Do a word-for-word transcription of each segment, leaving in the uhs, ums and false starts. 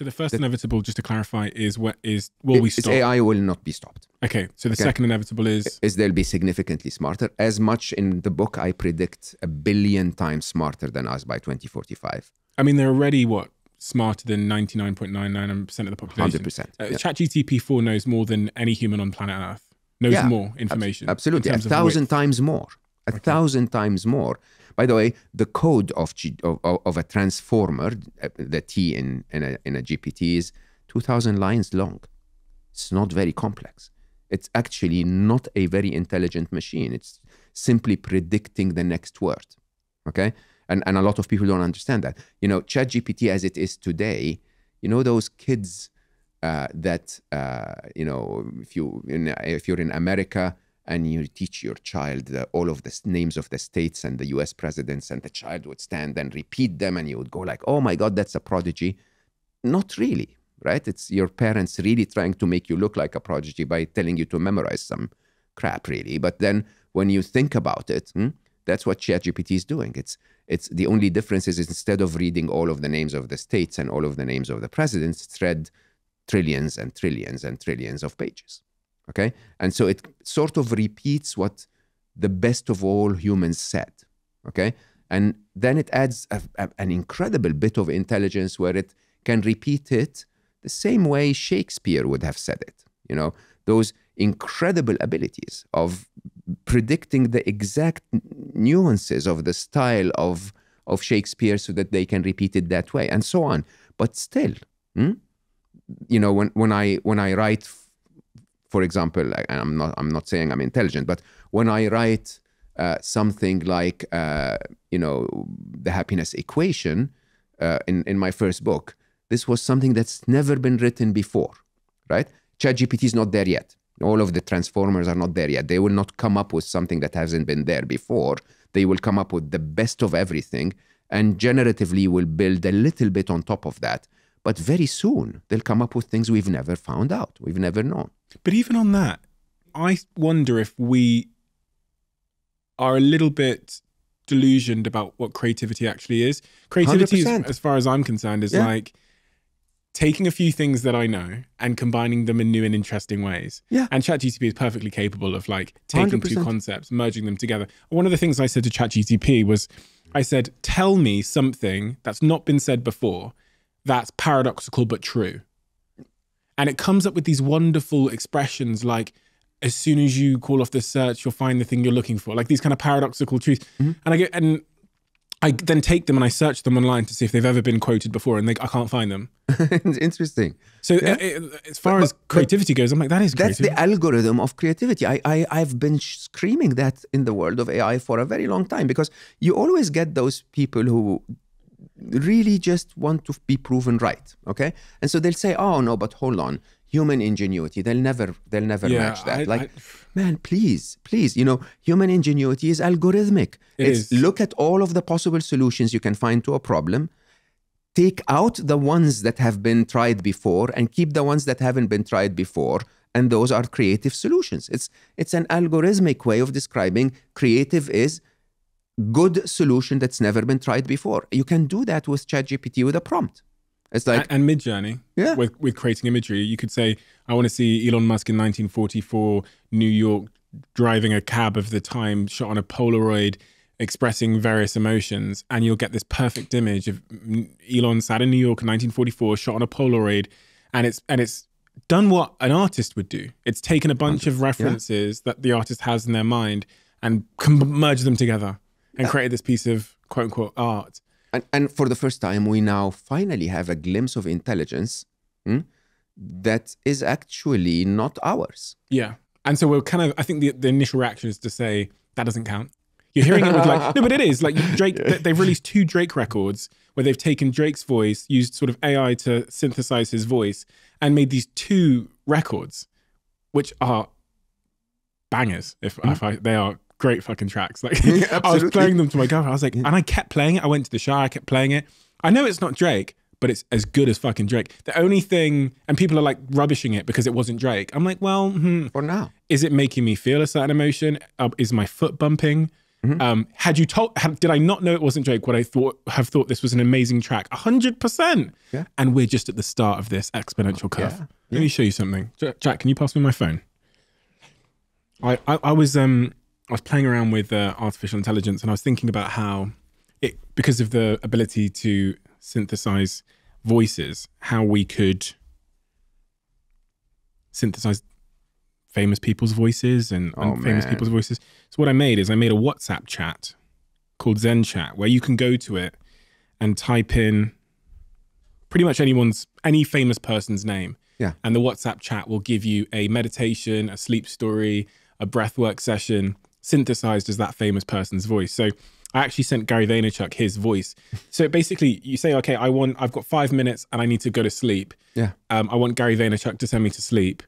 So the first that, inevitable, just to clarify, is what is will it, we stop? A I will not be stopped. Okay. So the okay. second inevitable is is they'll be significantly smarter. As much in the book, I predict a billion times smarter than us by twenty forty-five. I mean, they're already what smarter than ninety-nine point nine nine percent of the population. one hundred percent. Uh, yeah. Chat G P T four knows more than any human on planet Earth. Knows yeah, more information. Ab absolutely, a thousand times more. A okay. thousand times more. By the way, the code of G of, of a transformer, the T in in a, in a G P T is two thousand lines long. It's not very complex. It's actually not a very intelligent machine. It's simply predicting the next word. Okay, and and a lot of people don't understand that. You know, Chat G P T as it is today. You know those kids uh, that uh, you know if you in, if you're in America. And you teach your child the, all of the names of the states and the U S presidents, and the child would stand and repeat them, and you would go like, oh my God, that's a prodigy. Not really, right? It's your parents really trying to make you look like a prodigy by telling you to memorize some crap, really. But then when you think about it, hmm, that's what Chat G P T is doing. It's, it's the only difference is instead of reading all of the names of the states and all of the names of the presidents, it's read trillions and trillions and trillions of pages. Okay, and so it sort of repeats what the best of all humans said. Okay, and then it adds a, a, an incredible bit of intelligence where it can repeat it the same way Shakespeare would have said it. You know, those incredible abilities of predicting the exact nuances of the style of, of Shakespeare so that they can repeat it that way and so on. But still, hmm? you know, when, when, I, when I write... For example, I'm not, I'm not saying I'm intelligent, but when I write uh, something like, uh, you know, the happiness equation uh, in, in my first book, this was something that's never been written before, right? Chat G P T is not there yet. All of the transformers are not there yet. They will not come up with something that hasn't been there before. They will come up with the best of everything and generatively will build a little bit on top of that. But very soon, they'll come up with things we've never found out, we've never known. But even on that, I wonder if we are a little bit delusioned about what creativity actually is. Creativity, is, as far as I'm concerned, is yeah. like taking a few things that I know and combining them in new and interesting ways. Yeah. And Chat G P T is perfectly capable of like taking one hundred percent. Two concepts, merging them together. One of the things I said to Chat G P T was, I said, tell me something that's not been said before that's paradoxical but true. And it comes up with these wonderful expressions like, as soon as you call off the search, you'll find the thing you're looking for. Like these kind of paradoxical truths. Mm-hmm. And I go, and I then take them and I search them online to see if they've ever been quoted before, and they, I can't find them. It's interesting. So yeah. it, it, as far but, as creativity goes, I'm like, that is that's creativity. That's the algorithm of creativity. I, I, I've been screaming that in the world of A I for a very long time, because you always get those people who really just want to be proven right, okay? And so they'll say, oh no, but hold on, human ingenuity, they'll never, they'll never yeah, match that. I, like, I, man, please, please, you know, human ingenuity is algorithmic. It it's, is. Look at all of the possible solutions you can find to a problem, take out the ones that have been tried before and keep the ones that haven't been tried before, and those are creative solutions. It's, it's an algorithmic way of describing creative is good solution that's never been tried before. You can do that with Chat G P T with a prompt. It's like and, and mid journey. Yeah. With with creating imagery. You could say, I want to see Elon Musk in nineteen forty-four, New York, driving a cab of the time, shot on a Polaroid, expressing various emotions, and you'll get this perfect image of Elon sat in New York in nineteen forty-four, shot on a Polaroid, and it's and it's done what an artist would do. It's taken a bunch of references yeah. that the artist has in their mind and merged them together. And created this piece of quote unquote art. And, and for the first time, we now finally have a glimpse of intelligence hmm, that is actually not ours. Yeah. And so we're kind of, I think the, the initial reaction is to say, that doesn't count. You're hearing it with like, no, but it is. Like Drake, yeah. they've released two Drake records where they've taken Drake's voice, used sort of A I to synthesize his voice, and made these two records, which are bangers, if, mm. if I, they are. Great fucking tracks. Like yeah, I was playing them to my girlfriend. I was like, yeah. and I kept playing it. I went to the shower. I kept playing it. I know it's not Drake, but it's as good as fucking Drake. The only thing, and people are like rubbishing it because it wasn't Drake. I'm like, well, hmm, for now, is it making me feel a certain emotion? Uh, is my foot bumping? Mm-hmm. Um, had you told, had, did I not know it wasn't Drake, would I thought have thought this was an amazing track? A hundred percent. And we're just at the start of this exponential curve. Yeah. Yeah. Let me show you something. Jack, can you pass me my phone? I, I, I was um I was playing around with uh, artificial intelligence, and I was thinking about how it, because of the ability to synthesize voices, how we could synthesize famous people's voices and, oh, and famous man. people's voices. So what I made is I made a WhatsApp chat called Zen Chat, where you can go to it and type in pretty much anyone's, any famous person's name. Yeah. And the WhatsApp chat will give you a meditation, a sleep story, a breathwork session, synthesized as that famous person's voice. So I actually sent Gary Vaynerchuk his voice. So basically you say, okay, I want, I've got five minutes and I need to go to sleep. Yeah. Um, I want Gary Vaynerchuk to send me to sleep.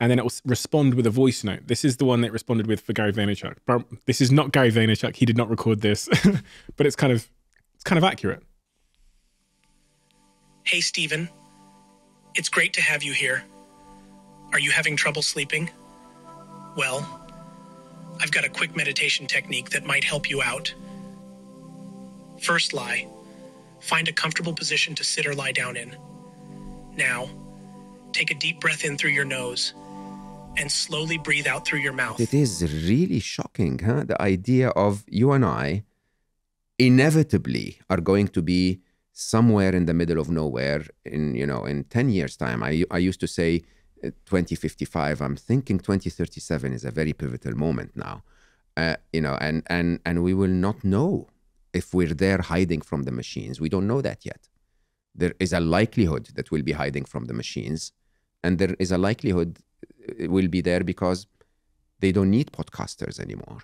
And then it will respond with a voice note. This is the one that responded with for Gary Vaynerchuk. But this is not Gary Vaynerchuk. He did not record this, but it's kind of, it's kind of accurate. Hey, Steven, it's great to have you here. Are you having trouble sleeping? Well, I've got a quick meditation technique that might help you out. First, lie. Find a comfortable position to sit or lie down in. Now, take a deep breath in through your nose and slowly breathe out through your mouth. It is really shocking, huh? The idea of you and I inevitably are going to be somewhere in the middle of nowhere in, you know, in ten years time. I, I used to say twenty fifty-five. I'm thinking twenty thirty-seven is a very pivotal moment now, uh, you know, and, and, and we will not know if we're there hiding from the machines. We don't know that yet. There is a likelihood that we'll be hiding from the machines, and there is a likelihood it will be there because they don't need podcasters anymore.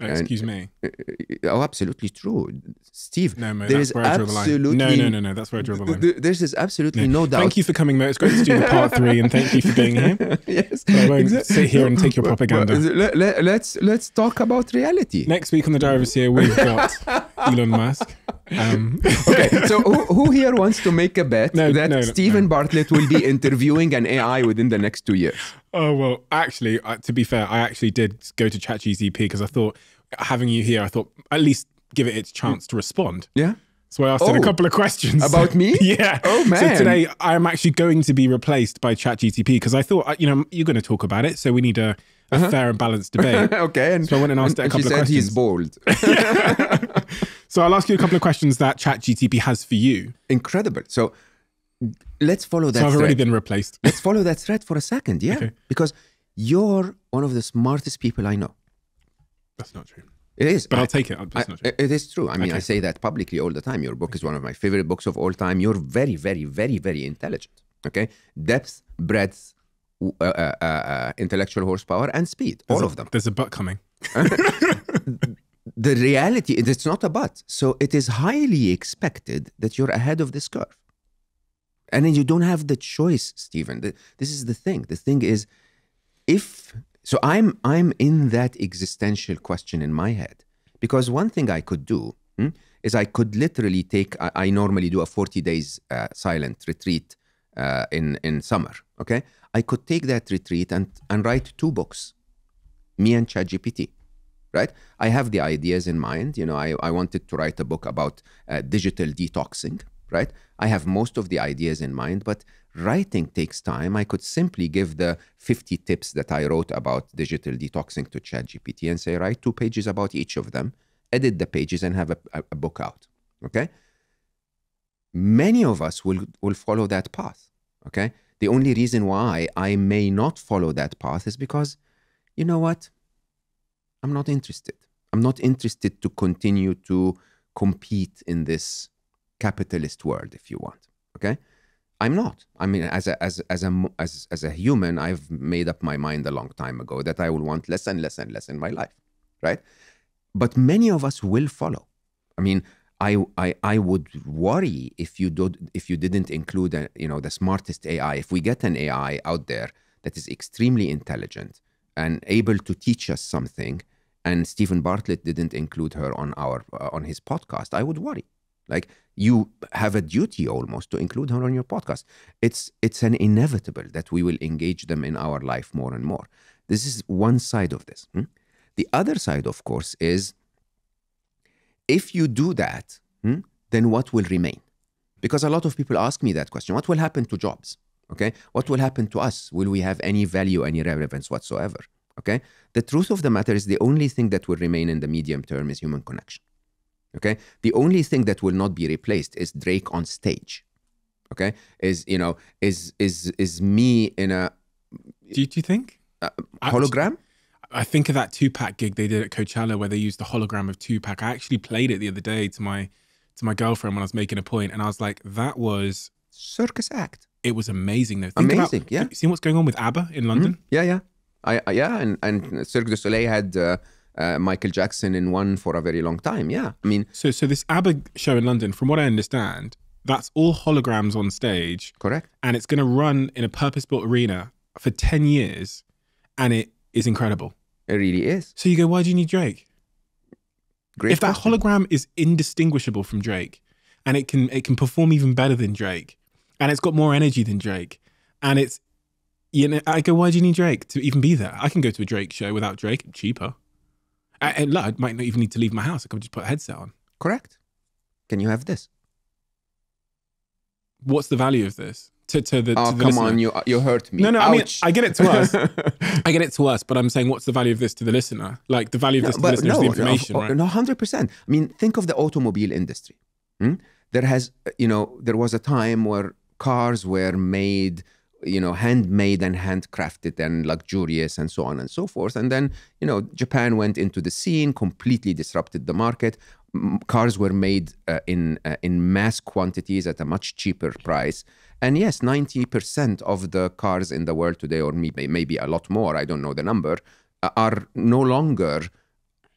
Oh, excuse and, me. Oh, absolutely true. Steve, no, Mo, there that's is where I draw absolutely... The line. No, no, no, no, that's where I draw the line. Th th this is absolutely no, no doubt. Thank you for coming, Mo. It's great to do the part three, and thank you for being here. Yes. But I won't exactly. sit here and take your propaganda. Let, let, let's, let's talk about reality. Next week on The Diary of a C E O, we've got Elon Musk. Um. Okay, so who, who here wants to make a bet no, that no, no, Steven no. Bartlett will be interviewing an A I within the next two years? Oh, well, actually, uh, to be fair, I actually did go to ChatGPT because I thought, having you here, I thought, at least give it its chance to respond. Yeah. So I asked oh, it a couple of questions. About me? Yeah. Oh, man. So today, I'm actually going to be replaced by ChatGPT because I thought, you know, you're going to talk about it, so we need a, a uh-huh. fair and balanced debate. Okay. And, so I went and asked and, it a couple of questions. She said he's bold. So I'll ask you a couple of questions that ChatGPT has for you. Incredible. So let's follow that So I've thread. already been replaced. Let's follow that thread for a second, yeah? Okay. Because you're one of the smartest people I know. That's not true. It is. But I, I'll take it. That's I, not true. It is true. I mean, okay. I say that publicly all the time. Your book is one of my favorite books of all time. You're very, very, very, very intelligent, okay? Depth, breadth, uh, uh, uh, intellectual horsepower, and speed. There's all a, of them. There's a but coming. The reality is it's not a but. So it is highly expected that you're ahead of this curve. And then you don't have the choice, Stephen. This is the thing. The thing is, if... So I'm, I'm in that existential question in my head. Because one thing I could do hmm, is I could literally take... I, I normally do a forty days uh, silent retreat uh, in, in summer, okay? I could take that retreat and, and write two books, me and ChatGPT. Right? I have the ideas in mind. You know, I, I wanted to write a book about uh, digital detoxing, right? I have most of the ideas in mind, but writing takes time. I could simply give the fifty tips that I wrote about digital detoxing to ChatGPT and say, write two pages about each of them, edit the pages and have a, a book out, okay? Many of us will, will follow that path, okay? The only reason why I may not follow that path is because, you know what? I'm not interested. I'm not interested to continue to compete in this capitalist world, if you want. Okay, I'm not. I mean, as a as as a as as a human, I've made up my mind a long time ago that I will want less and less and less in my life, right? But many of us will follow. I mean, I I I would worry if you do if you didn't include a, you know the smartest A I. If we get an A I out there that is extremely intelligent and able to teach us something, and Steven Bartlett didn't include her on our uh, on his podcast, I would worry. Like, you have a duty almost to include her on your podcast. It's it's an inevitable that we will engage them in our life more and more. This is one side of this. Hmm? The other side, of course, is If you do that, hmm, then what will remain? Because a lot of people ask me that question. What will happen to jobs? Okay, what will happen to us? Will we have any value, any relevance whatsoever? Okay, the truth of the matter is the only thing that will remain in the medium term is human connection. Okay, the only thing that will not be replaced is Drake on stage. Okay, is you know is is is me in a. Do you, do you think uh, hologram? I think of that Tupac gig they did at Coachella where they used the hologram of Tupac. I actually played it the other day to my to my girlfriend when I was making a point, and I was like, that was circus act. It was amazing though. Think amazing, about, yeah. See what's going on with ABBA in London? Mm-hmm. Yeah, yeah. I, I, yeah, and, and Cirque du Soleil had uh, uh, Michael Jackson in one for a very long time, yeah. I mean... So, so this ABBA show in London, from what I understand, that's all holograms on stage. Correct. And it's going to run in a purpose-built arena for ten years, and it is incredible. It really is. So you go, why do you need Drake? Great if that question. Hologram is indistinguishable from Drake, and it can, it can perform even better than Drake, and it's got more energy than Drake, and it's... You know, I go, why do you need Drake to even be there? I can go to a Drake show without Drake, cheaper. I, I might not even need to leave my house. I could just put a headset on. Correct. Can you have this? What's the value of this? To, to the, oh, to the come listener? On, you, you hurt me. No, no, ouch. I mean, I get it to us. I get it to us, but I'm saying what's the value of this to the listener? Like the value of this no, to the listener no, is the information, no, right? No, one hundred percent. I mean, think of the automobile industry. Hmm? There has, you know, there was a time where cars were made... you know, handmade and handcrafted and luxurious and so on and so forth. And then, you know, Japan went into the scene, completely disrupted the market. Cars were made uh, in uh, in mass quantities at a much cheaper price. And yes, ninety percent of the cars in the world today, or maybe, maybe a lot more, I don't know the number, uh, are no longer,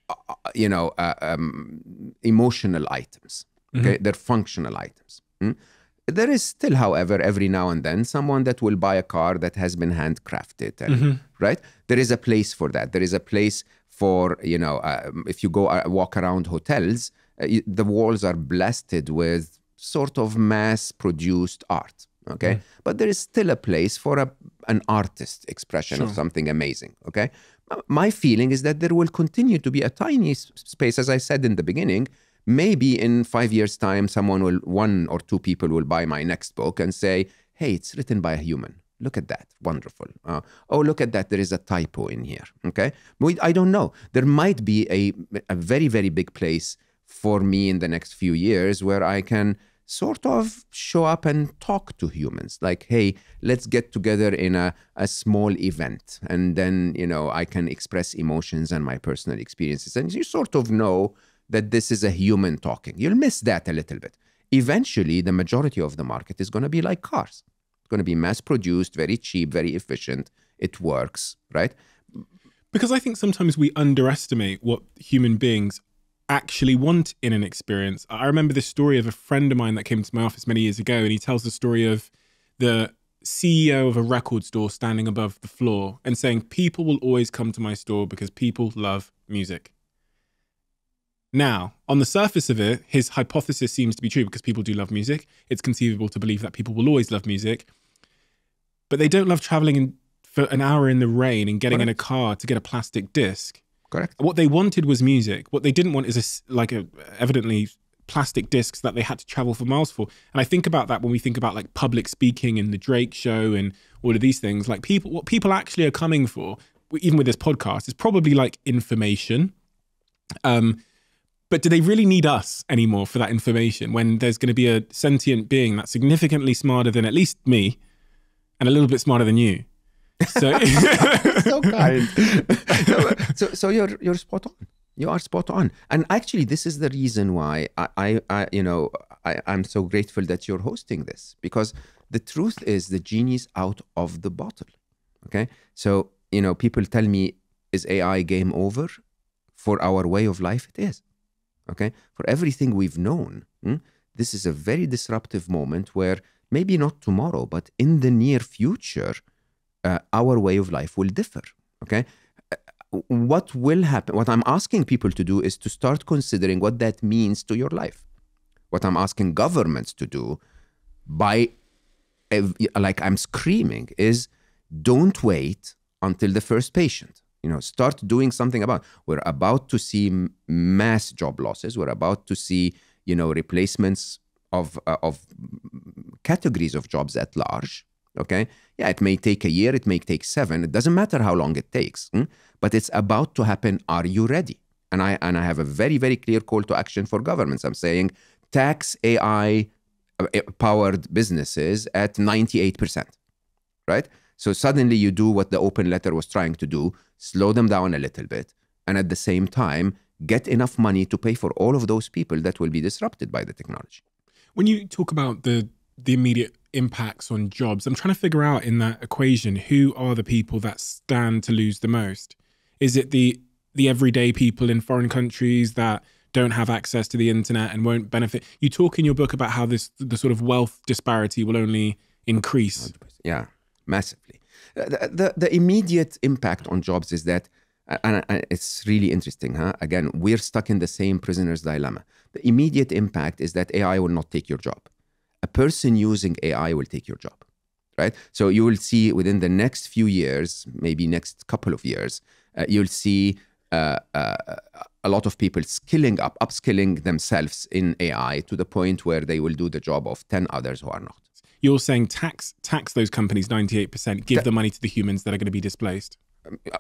uh, you know, uh, um, emotional items. Okay, mm-hmm. They're functional items. Mm? There is still, however, every now and then someone that will buy a car that has been handcrafted, and, mm-hmm. right? There is a place for that. There is a place for, you know, uh, if you go uh, walk around hotels, uh, you, the walls are blasted with sort of mass-produced art, okay? Mm. But there is still a place for a, an artist expression sure. of something amazing, okay? My feeling is that there will continue to be a tiny space, as I said in the beginning. Maybe in five years' time, someone will, one or two people will buy my next book and say, hey, it's written by a human. Look at that. Wonderful. Uh, oh, look at that. There is a typo in here. Okay. We, I don't know. There might be a, a very, very big place for me in the next few years where I can sort of show up and talk to humans. Like, hey, let's get together in a, a small event. And then, you know, I can express emotions and my personal experiences. And you sort of know that this is a human talking. You'll miss that a little bit. Eventually, the majority of the market is going to be like cars. It's going to be mass-produced, very cheap, very efficient. It works, right? Because I think sometimes we underestimate what human beings actually want in an experience. I remember this story of a friend of mine that came to my office many years ago, and he tells the story of the C E O of a record store standing above the floor and saying, people will always come to my store because people love music. Now, on the surface of it, his hypothesis seems to be true because people do love music. It's conceivable to believe that people will always love music, but they don't love traveling in, for an hour in the rain and getting Correct. In a car to get a plastic disc. Correct. What they wanted was music. What they didn't want is a, like a, evidently plastic discs that they had to travel for miles for. And I think about that when we think about like public speaking and the Drake show and all of these things. Like people, what people actually are coming for, even with this podcast, is probably like information. Um. But do they really need us anymore for that information when there's going to be a sentient being that's significantly smarter than at least me and a little bit smarter than you? So, so kind. So, so you're, you're spot on. You are spot on. And actually, this is the reason why I, I, I you know, I, I'm so grateful that you're hosting this, because the truth is the genie's out of the bottle. Okay. So, you know, people tell me, is A I game over? For our way of life, it is. Okay, for everything we've known, hmm, this is a very disruptive moment where maybe not tomorrow, but in the near future, uh, our way of life will differ. Okay, uh, what will happen? What I'm asking people to do is to start considering what that means to your life. What I'm asking governments to do, by like I'm screaming, is don't wait until the first patient. You know, start doing something about it. We're about to see mass job losses. We're about to see, you know, replacements of, uh, of categories of jobs at large. Okay. Yeah, it may take a year. It may take seven. It doesn't matter how long it takes, hmm? But it's about to happen. Are you ready? And I, and I have a very, very clear call to action for governments. I'm saying tax A I powered businesses at ninety-eight percent, right? So suddenly you do what the open letter was trying to do, slow them down a little bit. And at the same time, get enough money to pay for all of those people that will be disrupted by the technology. When you talk about the, the immediate impacts on jobs, I'm trying to figure out in that equation, who are the people that stand to lose the most? Is it the, the everyday people in foreign countries that don't have access to the internet and won't benefit? You talk in your book about how this, the sort of wealth disparity will only increase. Yeah, massively. The, the, the immediate impact on jobs is that, and it's really interesting, huh? Again, we're stuck in the same prisoner's dilemma. The immediate impact is that A I will not take your job. A person using A I will take your job, right? So you will see within the next few years, maybe next couple of years, uh, you'll see uh, uh, a lot of people skilling up, upskilling themselves in A I to the point where they will do the job of ten others who are not. You're saying tax tax those companies ninety-eight percent, give the money to the humans that are going to be displaced.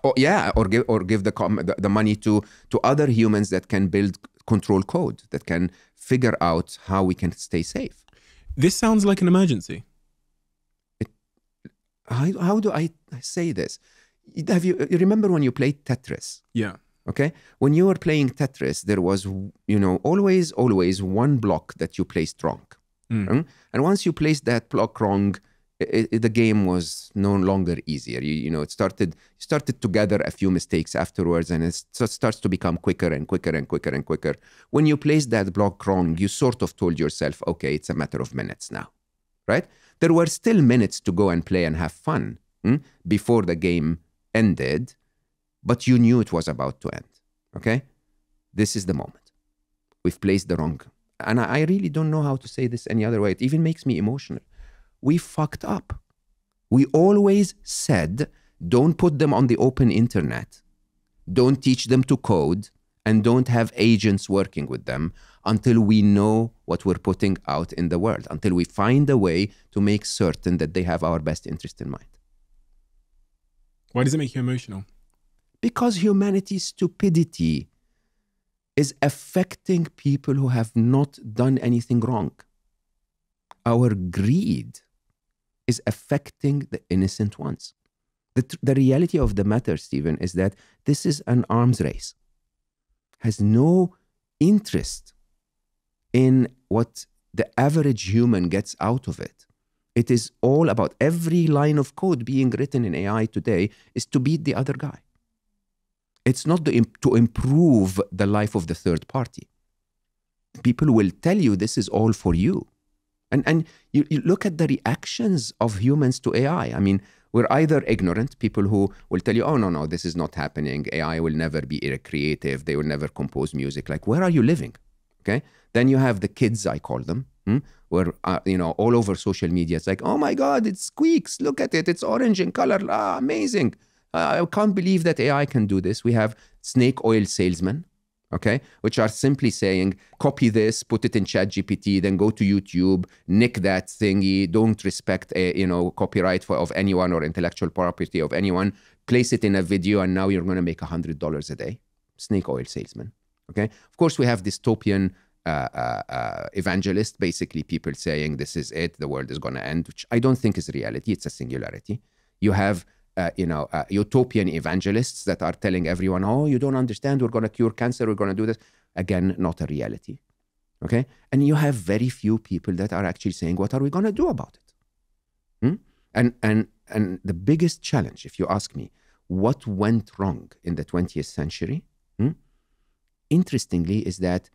Or, yeah, or give, or give the, the, the money to, to other humans that can build control code, that can figure out how we can stay safe. This sounds like an emergency. It, how, how do I say this? Have you, remember when you played Tetris? Yeah. Okay. When you were playing Tetris, there was, you know, always, always one block that you placed wrong. Mm. And once you placed that block wrong, it, it, the game was no longer easier. You, you know, it started started to gather a few mistakes afterwards, and it starts to become quicker and quicker and quicker and quicker. When you placed that block wrong, you sort of told yourself, okay, it's a matter of minutes now, right? There were still minutes to go and play and have fun mm, before the game ended, but you knew it was about to end. Okay, this is the moment. We've placed the wrong. And I really don't know how to say this any other way. It even makes me emotional. We fucked up. We always said, don't put them on the open internet. Don't teach them to code and don't have agents working with them until we know what we're putting out in the world, until we find a way to make certain that they have our best interest in mind. Why does it make you emotional? Because humanity's stupidity is affecting people who have not done anything wrong. Our greed is affecting the innocent ones. The, the reality of the matter, Stephen, is that this is an arms race. Has no interest in what the average human gets out of it. It is all about every line of code being written in A I today is to beat the other guy. It's not the, to improve the life of the third party. People will tell you this is all for you. And, and you, you look at the reactions of humans to A I. I mean, we're either ignorant, people who will tell you, oh, no, no, this is not happening. A I will never be creative. They will never compose music. Like, where are you living? Okay. Then you have the kids, I call them, hmm? where, uh, you know, all over social media, it's like, oh my God, it squeaks. Look at it. It's orange in color. Ah, amazing. I can't believe that A I can do this. We have snake oil salesmen, okay, which are simply saying, copy this, put it in ChatGPT, then go to YouTube, nick that thingy, don't respect, a, you know, copyright for, of anyone or intellectual property of anyone, place it in a video, and now you're going to make one hundred dollars a day. Snake oil salesman, okay? Of course, we have dystopian uh, uh, uh, evangelists, basically people saying, this is it, the world is going to end, which I don't think is reality. It's a singularity. You have... Uh, you know, uh, utopian evangelists that are telling everyone, oh, you don't understand, we're going to cure cancer, we're going to do this. Again, not a reality, okay? And you have very few people that are actually saying, what are we going to do about it? Hmm? And, and, and the biggest challenge, if you ask me, what went wrong in the twentieth century? Hmm? Interestingly, is that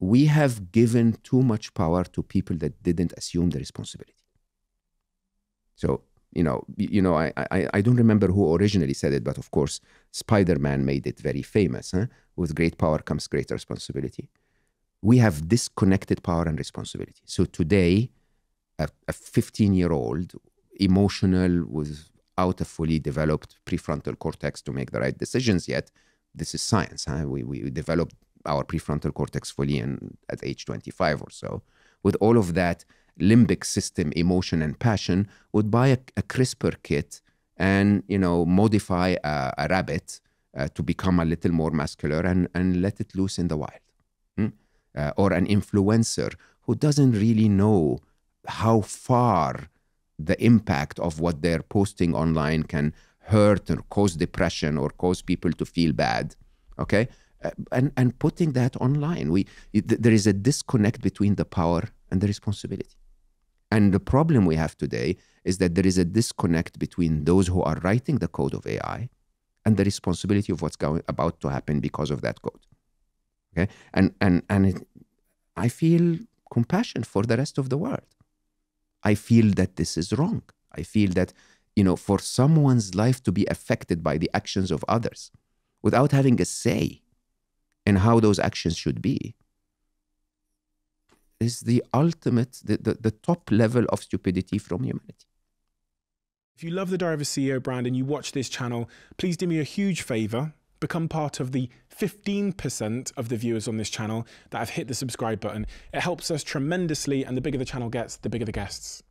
we have given too much power to people that didn't assume the responsibility. So, You know, you know, I, I, I don't remember who originally said it, but of course, Spider-Man made it very famous. Huh? With great power comes great responsibility. We have disconnected power and responsibility. So today, a fifteen-year-old, emotional, with out of fully developed prefrontal cortex to make the right decisions yet. This is science. Huh? We, we developed our prefrontal cortex fully in, at age twenty-five or so. With all of that limbic system, emotion and passion, would buy a, a CRISPR kit and, you know, modify a, a rabbit uh, to become a little more muscular and, and let it loose in the wild. Hmm? Uh, or an influencer who doesn't really know how far the impact of what they're posting online can hurt or cause depression or cause people to feel bad, okay? Uh, and, and putting that online, we, it, there is a disconnect between the power and the responsibility. And the problem we have today is that there is a disconnect between those who are writing the code of A I and the responsibility of what's going about to happen because of that code, okay? And, and, and it, I feel compassion for the rest of the world. I feel that this is wrong. I feel that, you know, for someone's life to be affected by the actions of others without having a say in how those actions should be is the ultimate, the, the, the top level of stupidity from humanity. If you love the Diary of a C E O brand and you watch this channel, please do me a huge favor. Become part of the fifteen percent of the viewers on this channel that have hit the subscribe button. It helps us tremendously, and the bigger the channel gets, the bigger the guests.